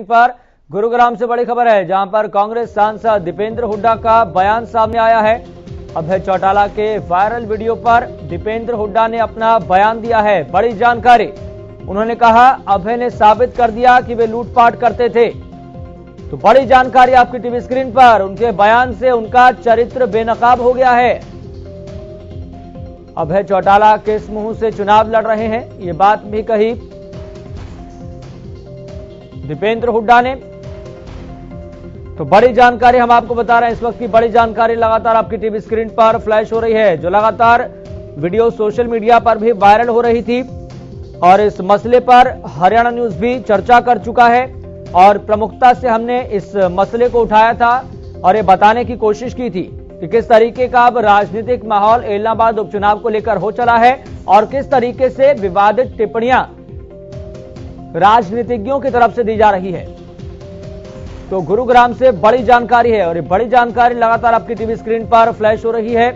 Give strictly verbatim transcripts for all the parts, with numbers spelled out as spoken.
पर गुरुग्राम से बड़ी खबर है, जहां पर कांग्रेस सांसद दीपेंद्र हुड्डा का बयान सामने आया है। अभय चौटाला के वायरल वीडियो पर दीपेंद्र हुड्डा ने अपना बयान दिया है। बड़ी जानकारी उन्होंने कहा, अभय ने साबित कर दिया कि वे लूटपाट करते थे। तो बड़ी जानकारी आपकी टीवी स्क्रीन पर, उनके बयान से उनका चरित्र बेनकाब हो गया है। अभय चौटाला किस मुंह से चुनाव लड़ रहे हैं, ये बात भी कही दीपेंद्र हुड्डा ने। तो बड़ी जानकारी हम आपको बता रहे हैं, इस वक्त की बड़ी जानकारी लगातार आपकी टीवी स्क्रीन पर फ्लैश हो रही है, जो लगातार वीडियो सोशल मीडिया पर भी वायरल हो रही थी। और इस मसले पर हरियाणा न्यूज भी चर्चा कर चुका है और प्रमुखता से हमने इस मसले को उठाया था और ये बताने की कोशिश की थी कि किस तरीके का अब राजनीतिक माहौल ऐलनाबाद उपचुनाव को लेकर हो चला है और किस तरीके से विवादित टिप्पणियां राजनीतिज्ञों की तरफ से दी जा रही है। तो गुरुग्राम से बड़ी जानकारी है और ये बड़ी जानकारी लगातार आपकी टीवी स्क्रीन पर फ्लैश हो रही है।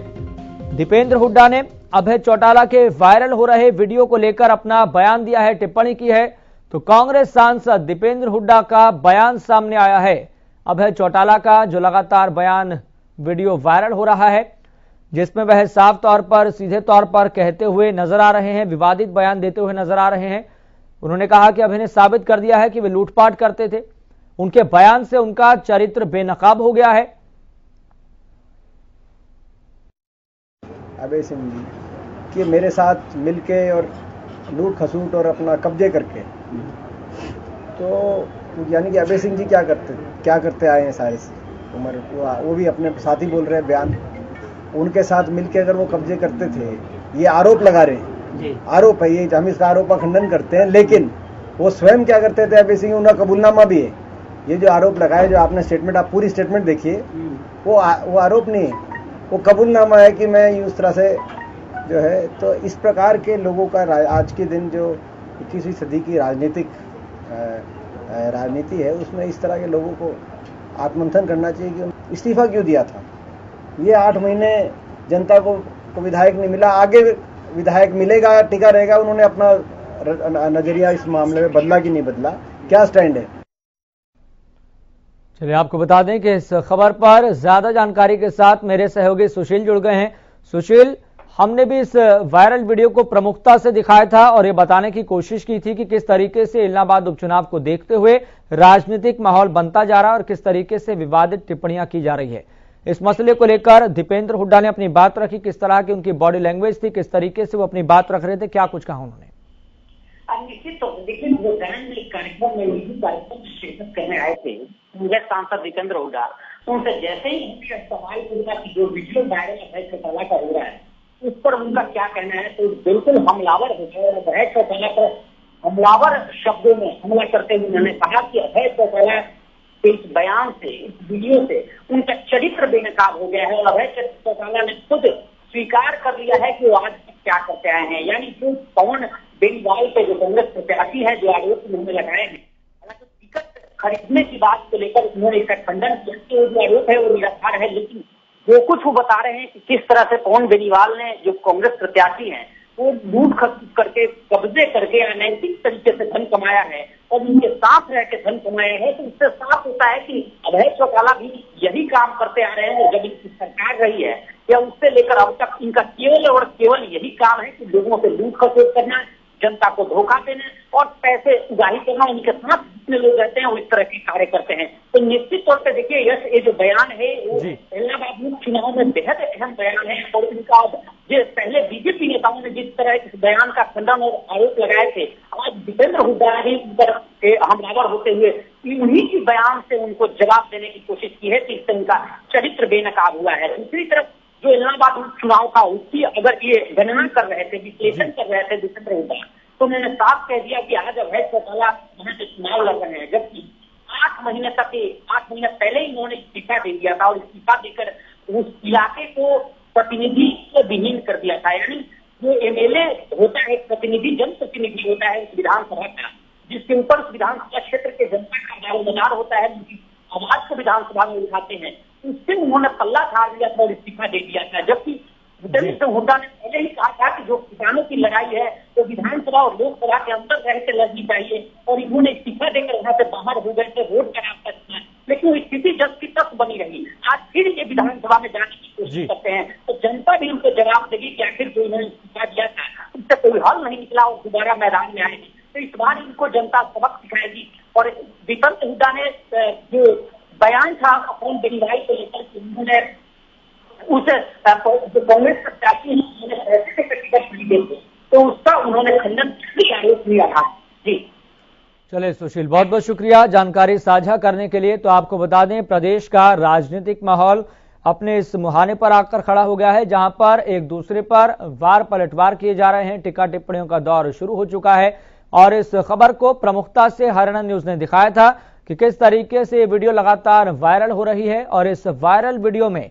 दीपेंद्र हुड्डा ने अभय चौटाला के वायरल हो रहे वीडियो को लेकर अपना बयान दिया है, टिप्पणी की है। तो कांग्रेस सांसद दीपेंद्र हुड्डा का बयान सामने आया है, अभय चौटाला का, जो लगातार बयान वीडियो वायरल हो रहा है, जिसमें वह साफ तौर पर, सीधे तौर पर कहते हुए नजर आ रहे हैं, विवादित बयान देते हुए नजर आ रहे हैं। उन्होंने कहा कि अभय ने साबित कर दिया है कि वे लूटपाट करते थे, उनके बयान से उनका चरित्र बेनकाब हो गया है। अभय सिंह जी कि मेरे साथ मिलके और लूट खसूट और अपना कब्जे करके, तो यानी कि अभय सिंह जी क्या करते क्या करते आए हैं सारी उम्र, वो भी अपने साथी बोल रहे हैं बयान, उनके साथ मिलके अगर वो कब्जे करते थे, ये आरोप लगा रहे हैं, आरोप है ये, हम इसका आरोप का खंडन करते हैं। लेकिन वो स्वयं क्या करते थे, अभय सिंह, उनका कबूलनामा भी है। ये जो आरोप लगाए, जो आपने स्टेटमेंट, आप पूरी स्टेटमेंट देखिए, वो आ, वो आरोप नहीं है, वो कबूलनामा है कि मैं उस तरह से जो है। तो इस प्रकार के लोगों का आज के दिन जो इक्कीसवीं सदी की राजनीतिक राजनीति है, उसमें इस तरह के लोगों को आत्ममंथन करना चाहिए कि इस्तीफा क्यों दिया था। ये आठ महीने जनता को विधायक नहीं मिला, आगे विधायक मिलेगा, टिका रहेगा। उन्होंने अपना नजरिया इस मामले में बदला कि नहीं बदला, क्या स्टैंड है। चलिए आपको बता दें कि इस खबर पर ज्यादा जानकारी के साथ मेरे सहयोगी सुशील जुड़ गए हैं। सुशील, हमने भी इस वायरल वीडियो को प्रमुखता से दिखाया था और ये बताने की कोशिश की थी कि किस तरीके से इलाहाबाद उपचुनाव को देखते हुए राजनीतिक माहौल बनता जा रहा है और किस तरीके से विवादित टिप्पणियां की जा रही है। इस मसले को लेकर दीपेंद्र हुड्डा ने अपनी बात रखी, किस तरह की उनकी बॉडी लैंग्वेज थी, किस तरीके से वो अपनी बात रख रहे थे, क्या कुछ कहा उन्होंने। निश्चित तो देखिए, वो कार्यक्रम में उसी कार्यक्रम शिरकत करने आए थे सांसद दीपेंद्र हुड्डा, उनसे जैसे ही सवाल पूछा कि जो वीडियो वायरल अभय चौटाला का हो रहा है उस पर उनका क्या कहना है, तो बिल्कुल हमलावर हो गए। अभय चौटाला पर हमलावर शब्दों में हमला करते हुए उन्होंने कहा कि अभय चौटाला इस बयान से, इस वीडियो से उनका चरित्र बेनकाब हो गया है। और अभय चौटाला ने खुद स्वीकार कर लिया है कि वो आज क्या करते आए हैं, यानी जो पवन बेनीवाल पे जो कांग्रेस प्रत्याशी है, जो आरोप उन्होंने लगाए हैं, हालांकि टिकट खरीदने की बात को लेकर उन्होंने इसका खंडन किया कि जो आरोप है वो निराधार है। लेकिन वो कुछ वो बता रहे हैं कि किस तरह से पवन बेनीवाल ने, जो कांग्रेस प्रत्याशी है, वो लूट खसूट करके, कब्जे करके, अनैतिक तरीके से धन कमाया है और उनके साथ रह के धन कमाया है। तो इससे साफ होता है कि अभय चौटाला भी यही काम करते आ रहे हैं जब इनकी सरकार रही है, या उससे लेकर अब तक इनका केवल और केवल यही काम है कि लोगों से लूट खसूट करना, जनता को धोखा देना और पैसे उगाही करना। उनके साथ जितने लोग रहते हैं वो इस तरह के कार्य करते हैं। तो निश्चित तौर पर देखिए यश, ये जो बयान है वो इलाहाबाद में चुनाव में बेहद अहम बयान है और इनका जो पहले बीजेपी नेताओं ने जिस तरह इस बयान का खंडन और आरोप लगाए थे, आज दीपेंद्र हुड्डा ने उन पर हमलावर होते हुए उन्हीं की बयान से उनको जवाब देने की कोशिश की है कि इससे उनका चरित्र बेनकाब हुआ है। दूसरी तरफ जो इलाहाबाद चुनाव का उसकी अगर ये गणना कर रहे थे, विश्लेषण कर रहे थे दीपेंद्र हुड्डा, तो मैंने साफ कह दिया कि आज अभय चौटाला यहाँ से चुनाव लड़ रहे हैं, जबकि आठ महीने तक, आठ महीने पहले ही उन्होंने इस्तीफा दे दिया था और इस्तीफा देकर उस इलाके को प्रतिनिधि को विहीन कर दिया था। यानी जो एमएलए होता है, प्रतिनिधि, जनप्रतिनिधि होता है विधानसभा का, जिसके ऊपर विधानसभा क्षेत्र के जनता का दारोमदार होता है, उनकी आवाज को विधानसभा में उठाते हैं, उससे उन्होंने पल्ला झाड़ लिया था और इस्तीफा दे दिया था। जबकि दीपेंद्र हुड्डा ने पहले ही कहा था कि जो किसानों की लड़ाई है वो तो विधानसभा और लोकसभा के अंदर रह के लड़नी चाहिए, और इन्होंने इस्तीफा देकर वहाँ से बाहर हो गए थे, रोड का रास्ता चुना, लेकिन स्थिति जब की तक बनी रही। आज फिर ये विधानसभा में जाने की कोशिश करते हैं तो जनता भी उनको जवाब देगी कि आखिर जो इन्होंने इस्तीफा दिया था उससे कोई हल नहीं निकला और दोबारा मैदान में आएगी, तो इस बार इनको जनता सबक सिखाएगी। और दीपेंद्र हुड्डा ने जो बयान था पवन बेनीवाल को लेकर के, उन्होंने उस जो कांग्रेस प्रत्याशी हैं उन्होंने ऐसे से टिकट नहीं देते, तो उसका उन्होंने खंडन भी आरोप लिया था। जी चले सुशील, बहुत बहुत शुक्रिया जानकारी साझा करने के लिए। तो आपको बता दें प्रदेश का राजनीतिक माहौल अपने इस मुहाने पर आकर खड़ा हो गया है जहां पर एक दूसरे पर वार पलटवार किए जा रहे हैं, टीका टिप्पणियों का दौर शुरू हो चुका है। और इस खबर को प्रमुखता से हरियाणा न्यूज ने दिखाया था कि किस तरीके से ये वीडियो लगातार वायरल हो रही है, और इस वायरल वीडियो में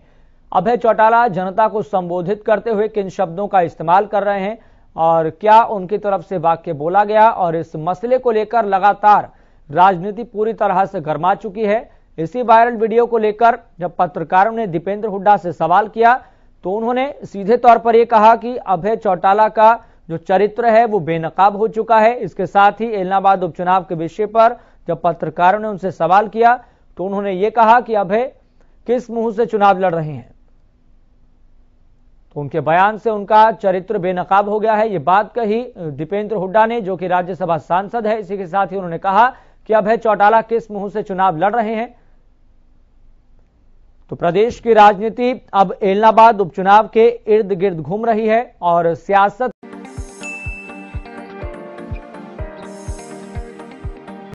अभय चौटाला जनता को संबोधित करते हुए किन शब्दों का इस्तेमाल कर रहे हैं और क्या उनकी तरफ से वाक्य बोला गया, और इस मसले को लेकर लगातार राजनीति पूरी तरह से गरमा चुकी है। इसी वायरल वीडियो को लेकर जब पत्रकारों ने दीपेंद्र हुड्डा से सवाल किया तो उन्होंने सीधे तौर पर यह कहा कि अभय चौटाला का जो चरित्र है वो बेनकाब हो चुका है। इसके साथ ही ऐलनाबाद उपचुनाव के विषय पर जब पत्रकारों ने उनसे सवाल किया तो उन्होंने ये कहा कि अभय किस मुंह से चुनाव लड़ रहे हैं, तो उनके बयान से उनका चरित्र बेनकाब हो गया है, ये बात कही दीपेंद्र हुड्डा ने जो कि राज्यसभा सांसद है। इसी के साथ ही उन्होंने कहा कि अभय चौटाला किस मुंह से चुनाव लड़ रहे हैं। तो प्रदेश की राजनीति अब ऐलनाबाद उपचुनाव के इर्द गिर्द घूम रही है और सियासत